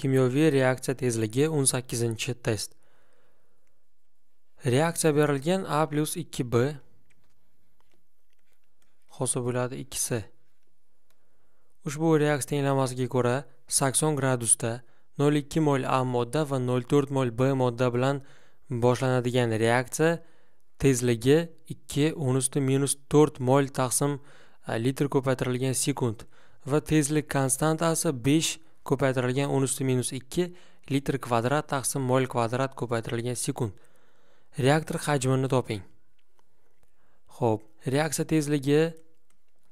Kimyoviy reaksiya tezligi 18-test. Reaksiya berilgan A plus 2B hosil bo'ladi 2C. Ushbu reaksiya tenglamasiga ko'ra 80 gradusda 0,2 mol A modda va 0,4 mol B modda bilan boshlanadigan reaksiya tezligi 2 × (-4 mol taqsim litr ko'paytirilgan sekund va tezlik konstantasi 5 ko'paytirilgan 10⁻⁻2 litr kvadrat taqsim mol kvadrat ko'paytirilgan sekund. Reaktor hajmini toping. Xo'p, reaksiya tezligi,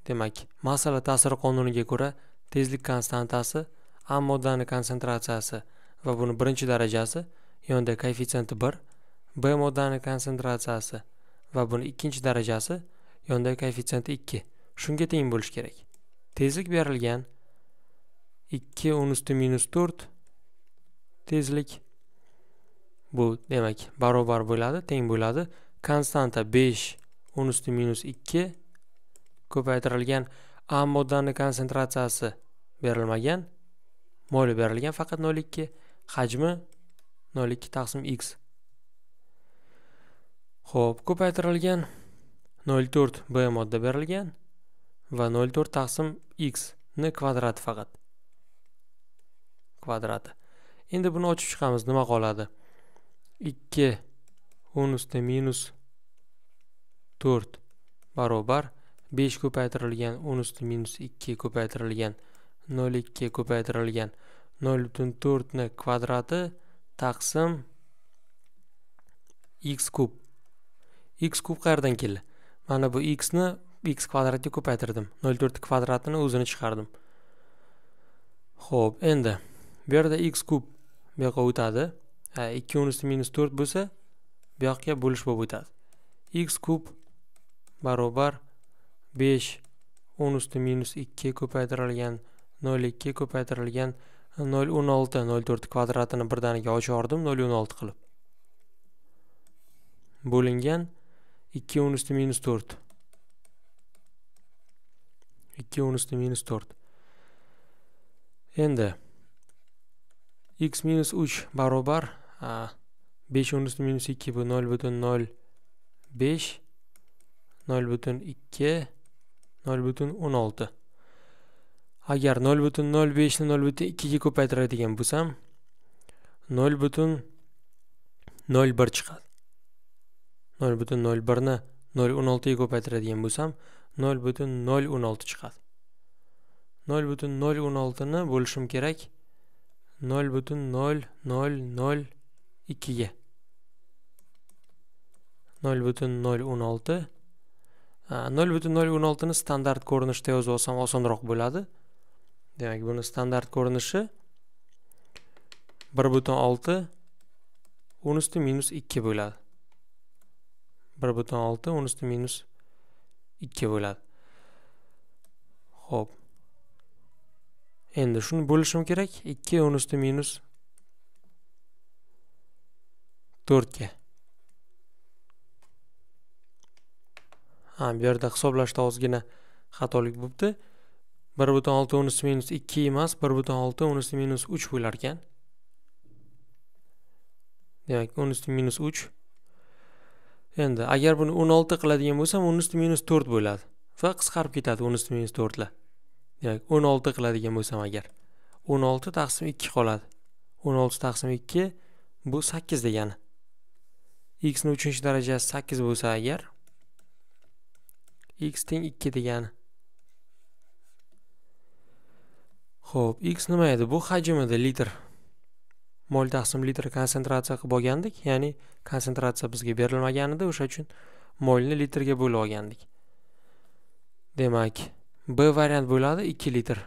demak, massali ta'siri qonuniga ko'ra tezlik konstantasi, A moddaning konsentratsiyasi va buni birinchi darajasi, yonda koeffitsient 1, B moddaning konsentratsiyasi va buni ikkinchi darajasi, yonda koeffitsient 2 shunga teng bo'lish kerak. Tezlik berilgan 2 × (-4 tezlik, bu demek barobar bo'ladi, teng bo'ladi konstanta 5 × (-2 ko'paytirilgan A moddaning konsentratsiyasi berilmagan, moli berilgan faqat 0,2, hajmi 0,2 taqsim x. Xo'p, ko'paytirilgan 0,4 B modda berilgan va 0,4 taqsim x ni kvadrat faqat kvadrati. Endi buni ochib chiqamiz, nima qoladi? 2 × (-4 barobar 5 ko'paytirilgan 10⁻2 ko'paytirilgan 0,2 ko'paytirilgan 0,4 ni kvadrati taqsim x³. X³ qayerdan keldi? Mana bu x ni x kvadratga ko'paytirdim. 0,4 kvadratini o'zini chiqardim. Xo'p, endi bu yerda x³ bu yoqqa o'tadi. 2 × (-4 bo'lsa, bu yoqqa bo'lish bo'lib o'tadi. X³ barobar 5 × (-2 ko'paytirilgan 0,2 ko'paytirilgan 0,16, 0,4 kvadratini birdaniga ochordim 0,16 qilib. Bo'lingan 2 × (-4. 2 × (-4. Endi x-3 barobar 5 × (-2 bu 0,05, 0,2, 0,16. Agar 0,05 ni 0,2 ga ko'paytiradigan bo'lsam 0,01 chiqadi. 0,01 ni 0,16 ga ko'paytiradigan bo'lsam 0,016 chiqadi. 0,016 ni bo'lishim kerak 0,0002 ga. 0,016, 0,016 ni standart ko'rinishda yozib olsam osonroq bo'ladi. Demak, buni standart ko'rinishi 1,6 × (-2 bo'ladi. 1,6 × (-2 bo'ladi. Xo'p. Endi shuni bo'lishim kerak 2 × (-4 ga. Bu yerda hisoblashda ozgina xatolik bo'libdi. 1,6 × (-2 emas, 1,6 × (-3 bo'lar ekan. Demak, 10⁻3. Endi agar buni 16 qiladigan bo'lsam 10⁻4 bo'ladi va qisqarib ketadi 10⁻4 lar. Demak, 16 qiladigan bo'lsam agar 16 taqsim 2 qoladi. 16 taqsim 2 bu 8 degani. X ning 3-darajasi 8 bo'lsa agar x teng 2 degani. Xo'p, x nima edi? Bu hajmida litr mol taqsim litr konsentratsiya qilib olgandik, ya'ni konsentratsiya bizga berilmagan edi, o'sha uchun molni litrga bo'lib olgandik. Demak, B variant bo'ladi 2 litr.